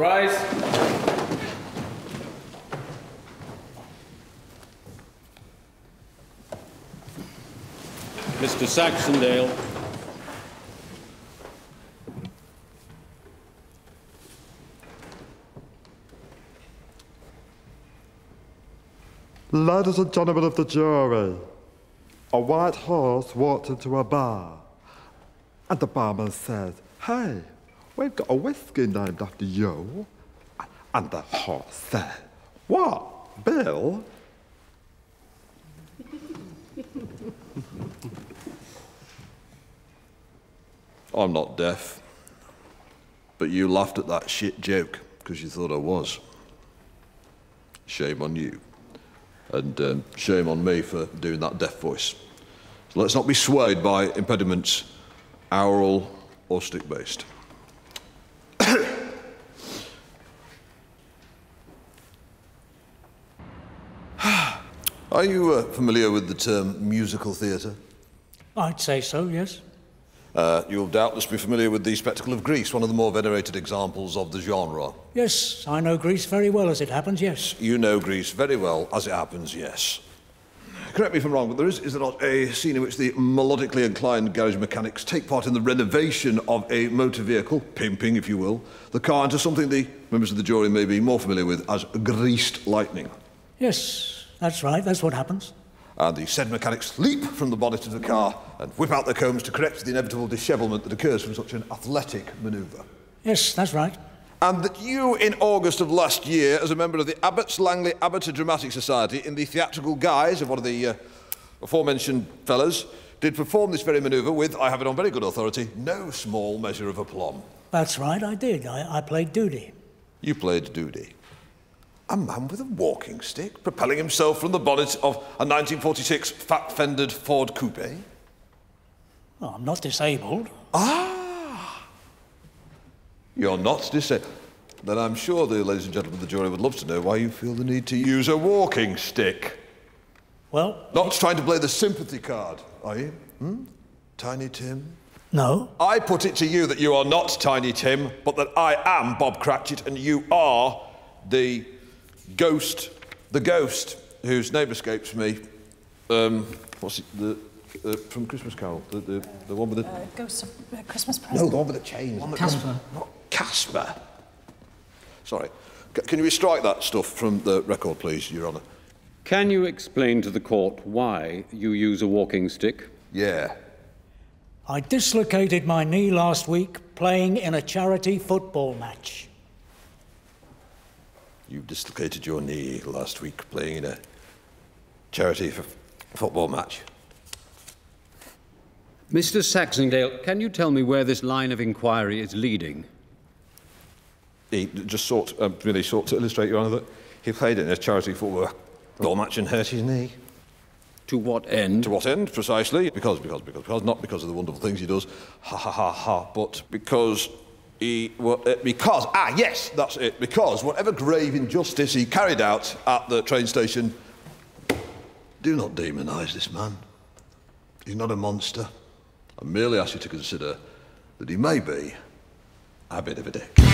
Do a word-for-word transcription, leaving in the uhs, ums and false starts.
rise. Mister Saxondale. Ladies and gentlemen of the jury, a white horse walked into a bar, and the barman said, "Hey, we've got a whiskey named after you." And the horse said, "What, Bill?" I'm not deaf, but you laughed at that shit joke because you thought I was. Shame on you. And um, shame on me for doing that deaf voice. So let's not be swayed by impediments, aural or stick-based. Are you uh, familiar with the term musical theatre? I'd say so, yes. Uh, you'll doubtless be familiar with the spectacle of Greece, one of the more venerated examples of the genre. Yes, I know Greece very well, as it happens, yes. You know Greece very well, as it happens, yes. Correct me if I'm wrong, but there is, is there not a scene in which the melodically inclined garage mechanics take part in the renovation of a motor vehicle, pimping, if you will, the car into something the members of the jury may be more familiar with as greased lightning? Yes, that's right, that's what happens. And the said mechanics leap from the bonnet of the car and whip out their combs to correct the inevitable dishevelment that occurs from such an athletic manoeuvre. Yes, that's right. And that you, in August of last year, as a member of the Abbots Langley Abbots Dramatic Society, in the theatrical guise of one of the uh, aforementioned fellas, did perform this very manoeuvre with, I have it on very good authority, no small measure of aplomb. That's right, I did. I, I played Doody. You played Doody. A man with a walking stick, propelling himself from the bonnet of a nineteen forty-six fat-fendered Ford coupe? Well, I'm not disabled. Ah! You're not disabled. Then I'm sure the ladies and gentlemen of the jury would love to know why you feel the need to use a walking stick. Well... Not trying to play the sympathy card, are you? Hmm? Tiny Tim? No. I put it to you that you are not Tiny Tim, but that I am Bob Cratchit and you are the... Ghost, the ghost whose name escapes me. Um, what's it? The uh, from Christmas Carol, the the, the one with the uh, ghost of uh, Christmas present. No, the one with the chains. Casper. Not Casper. Sorry. C can you restrike that stuff from the record, please, Your Honour? Can you explain to the court why you use a walking stick? Yeah. I dislocated my knee last week playing in a charity football match. You dislocated your knee last week playing in a charity for football match. Mister Saxondale, can you tell me where this line of inquiry is leading? He just sought, uh, really sought to illustrate, Your Honour, that he played in a charity football match and hurt his knee. To what end? To what end, precisely? Because, because, because, because, not because of the wonderful things he does, ha ha ha ha, but because... He, well, uh, because, ah, yes, that's it, because whatever grave injustice he carried out at the train station, do not demonise this man. He's not a monster. I merely ask you to consider that he may be a bit of a dick.